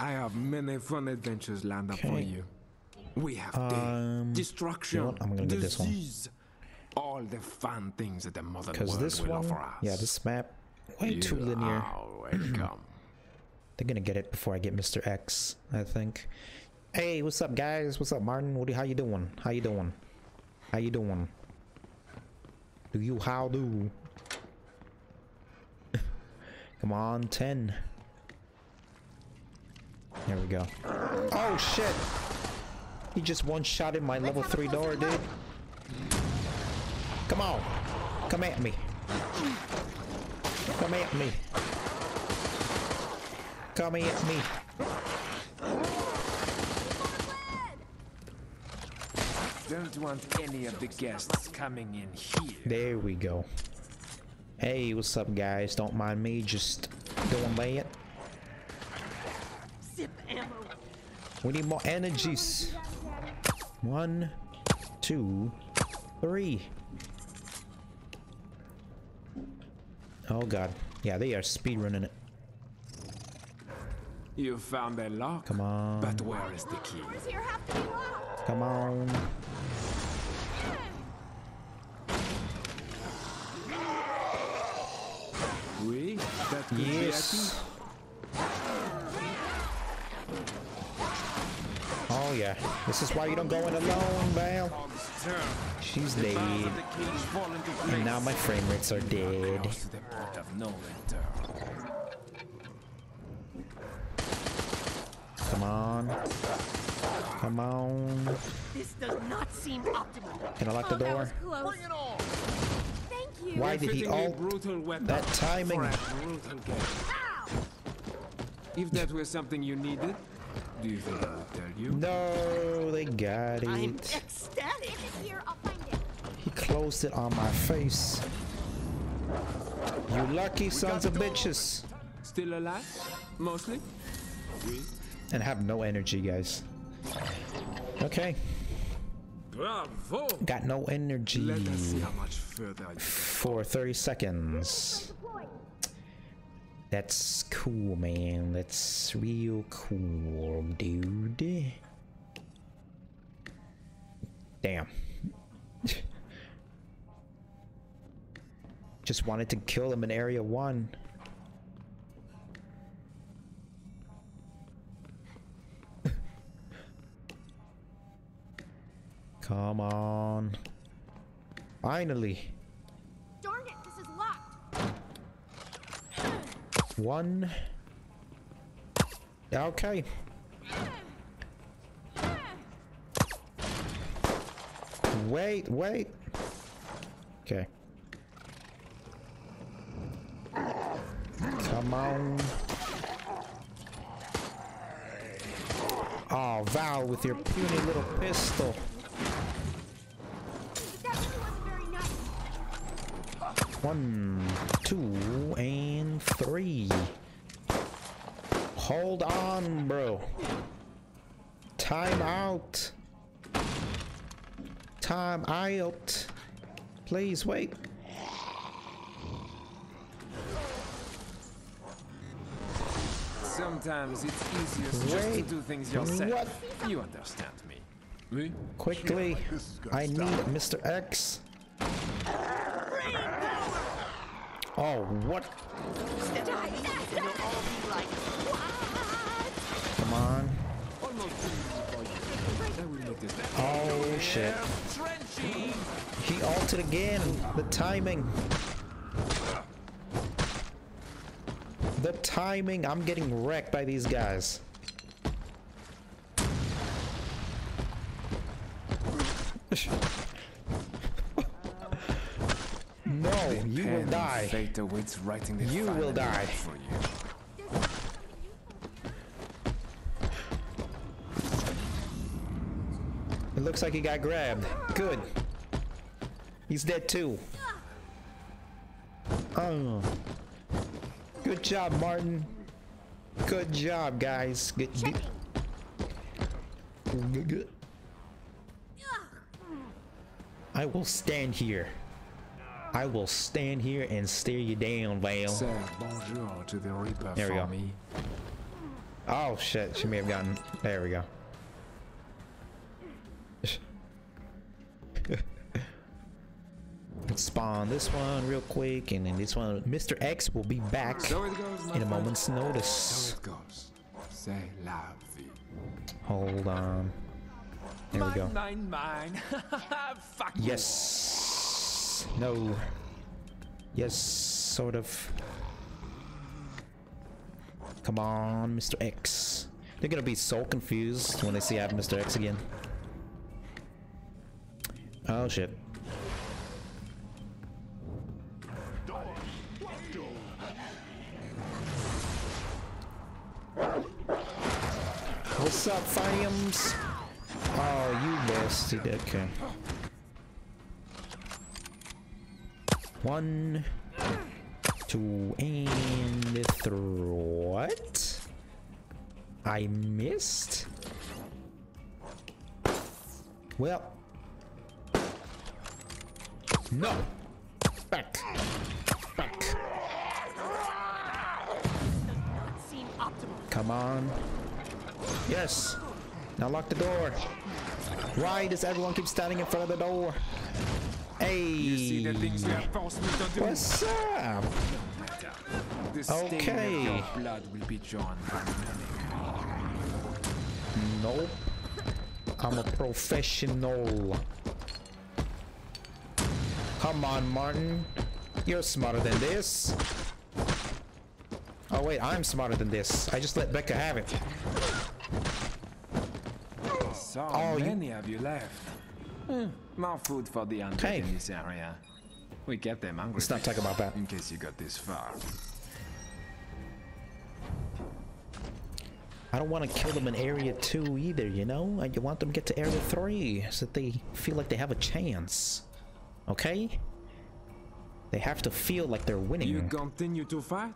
I have many fun adventures lined up for you. We have death, destruction, you know, I'm gonna disease, all the fun things that the modern world will offer us. Yeah, this map way too linear. They're gonna get it before I get Mr. X, I think. Hey, what's up, guys? What's up, Martin? How you doing? How you doing? How you doing? How do? Come on, 10. There we go. Oh shit! He just one-shotted my level 3 door, dude. Come on! Come at me! Come at me! Come at me! Don't want any of the guests coming in here. There we go. Hey, what's up, guys? Don't mind me, just don't lay it. Zip ammo. We need more energies. 1, 2, 3. Oh god. Yeah, they are speedrunning it. You found that lock. Come on. But where is the key? Come on. We? That could yes. Be oh yeah. This is why you don't go in alone, Vale. She's dead. And now my frame rates are dead. Come on. Come on. This does not seem optimal. Can I lock the door? Why did he alt that timing? If that were something you needed, do you think I would tell you? No, they got it. I'm ecstatic. He closed it on my face. You lucky sons of bitches. Still alive, mostly. And have no energy, guys. Okay. Bravo. Got no energy. Let us see how much further I for 30 seconds. That's cool, man. That's real cool, dude. Damn. Just wanted to kill him in area 1. Come on. Finally. Darn it, this is locked. 1. Okay. Wait, wait. Okay. Come on. Oh, Val with your puny little pistol. One, 2, and 3. Hold on, bro. Time out. Time out. Please wait. Sometimes it's easier just to do things yourself. What? You understand me? Me? Quickly. I need Mr. X. Oh, what? Come on. Oh, shit. He ulted again. The timing. The timing. I'm getting wrecked by these guys. No, you will die. You will die. It looks like he got grabbed. Good. He's dead too. Oh. Good job, Martin. Good job, guys. Good. I will stand here. I will stand here and stare you down, Vale. There we go. Oh shit, she may have gotten... There we go. Let's spawn this one real quick, and then this one. Mr. X will be back in a moment's notice. Hold on. There we go. Mine. Yes. No. Yes, sort of. Come on, Mr. X. They're gonna be so confused when they see I have Mr. X again. Oh shit. What's up, Fiams? Oh, you bastard. Okay. One, two, and throw. What? I missed? Well. No! Back! Back! Come on. Yes! Now lock the door! Why does everyone keep standing in front of the door? Hey! You see the things you have forced me to do? What's up? Okay. Your blood will be drawn by the nope. I'm a professional. Come on, Martin. You're smarter than this. Oh wait, I'm smarter than this. I just let Becca have it. So many of you left. More food for the undead in this area. We get them hungry. Let's not talk about that. In case you got this far. I don't want to kill them in area 2 either, you know? I want them to get to area 3 so that they feel like they have a chance. Okay? They have to feel like they're winning. You continue to fight?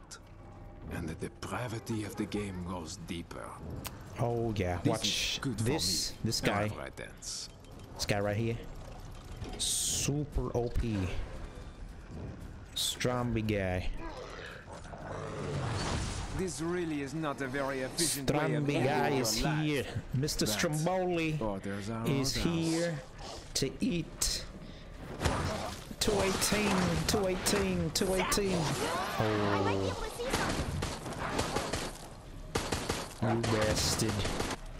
And the depravity of the game goes deeper. Oh yeah, watch this. This guy. This guy right here. Super OP. Strong big guy. This really is not a very efficient Stromboli guy is here. Mr. Stromboli is here to eat. 218, 218, 218. Oh. You bastard.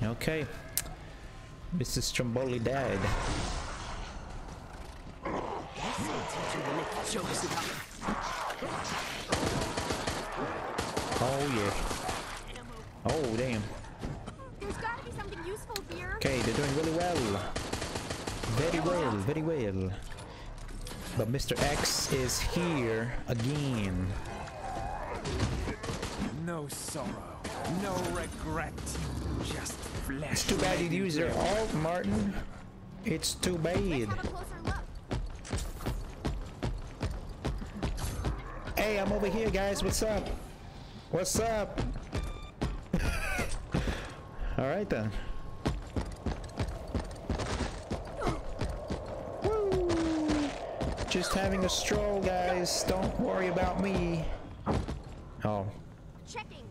Okay. Mr. Stromboli died. Oh yeah. Oh damn. There's gotta be something useful here. Okay, they're doing really well. Very well, very well. But Mr. X is here again. No sorrow, no regret. Just flesh. It's too bad you use your alt, Martin. It's too bad. Hey, I'm over here, guys. What's up? What's up? All right then. Woo! Just having a stroll, guys. Don't worry about me. Oh. Checking.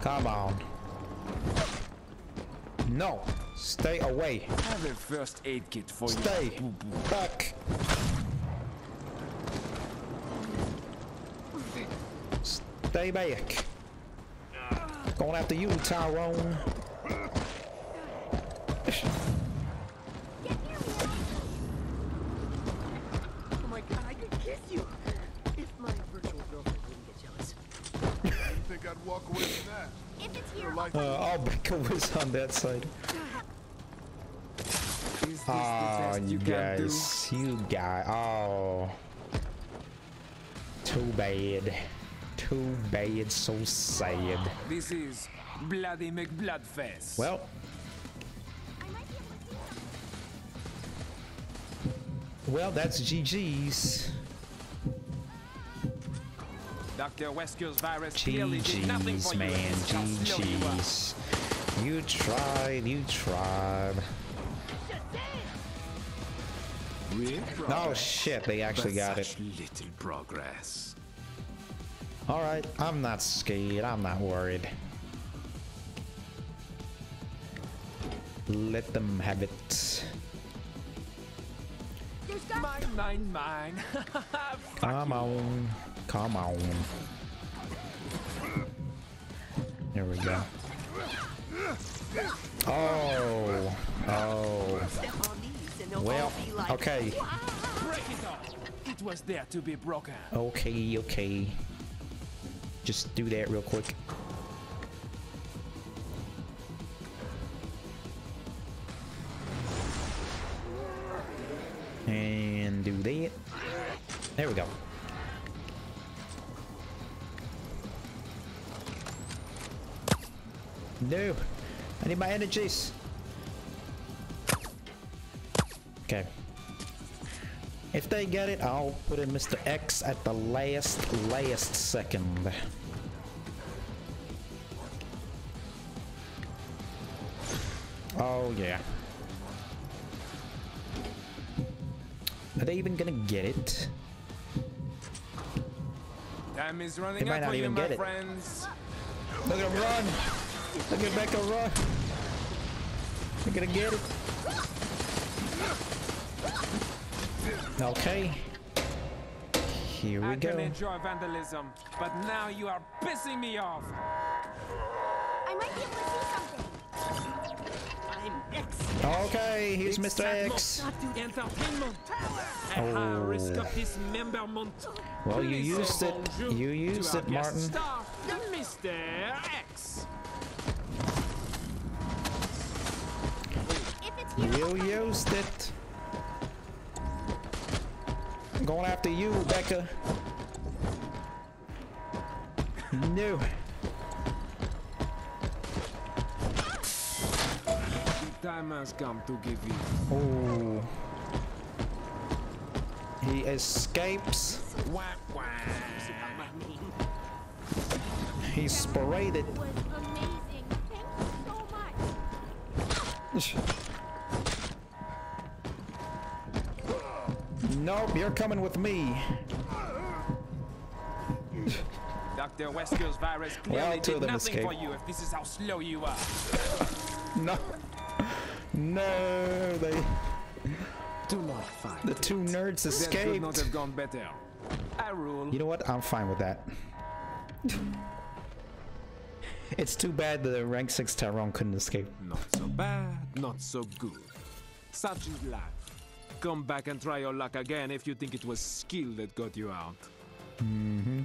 Come on. No. Stay away. I have a first aid kit for you. Stay back. Stay back. Going after you, Tyrone. Oh my god, I could kiss you. If my virtual girlfriend wouldn't get jealous. I think I'd walk away from that. If it's here, oh, Becca was on that side. Oh, you guys, oh, too bad, so sad. This is bloody McBloodfest. Well, that's GG's. Dr. Wesker's virus clearly did nothing for you. GG's, man, GG's. You tried. Oh shit, they actually got it. Little progress. All right, I'm not scared. I'm not worried. Let them have it. Mine. Come on. Come on. There we go. Oh. Oh. Well, okay. Break it off. It was there to be broken. Okay, okay. Just do that real quick. And do that. There we go. No, I need my energies. Okay. If they get it, I'll put in Mr. X at the last second. Oh yeah. Are they even gonna get it? Time is running. They might not even get it. Friends. Look at him run! Look at Becca run! They're gonna get it. Okay. Here we go. I can enjoy vandalism, but now you are pissing me off. I might be able to see something. Okay, here's Mr. X. Oh. Well, you used it. You used it, Martin. You used it. I'm going after you, Becca. No. Time has come to give you. Oh, he escapes. He's sprayed it. Was amazing. Thank you so much. Nope, you're coming with me. Dr. Westfield's virus clearly did nothing for you if this is how slow you are. No. No, they. Do not fight. The two nerds escaped. That could not have gone better. I rule. You know what? I'm fine with that. It's too bad the rank 6 Tyrone couldn't escape. Not so bad, not so good. Such is life. Come back and try your luck again if you think it was skill that got you out. Mm-hmm.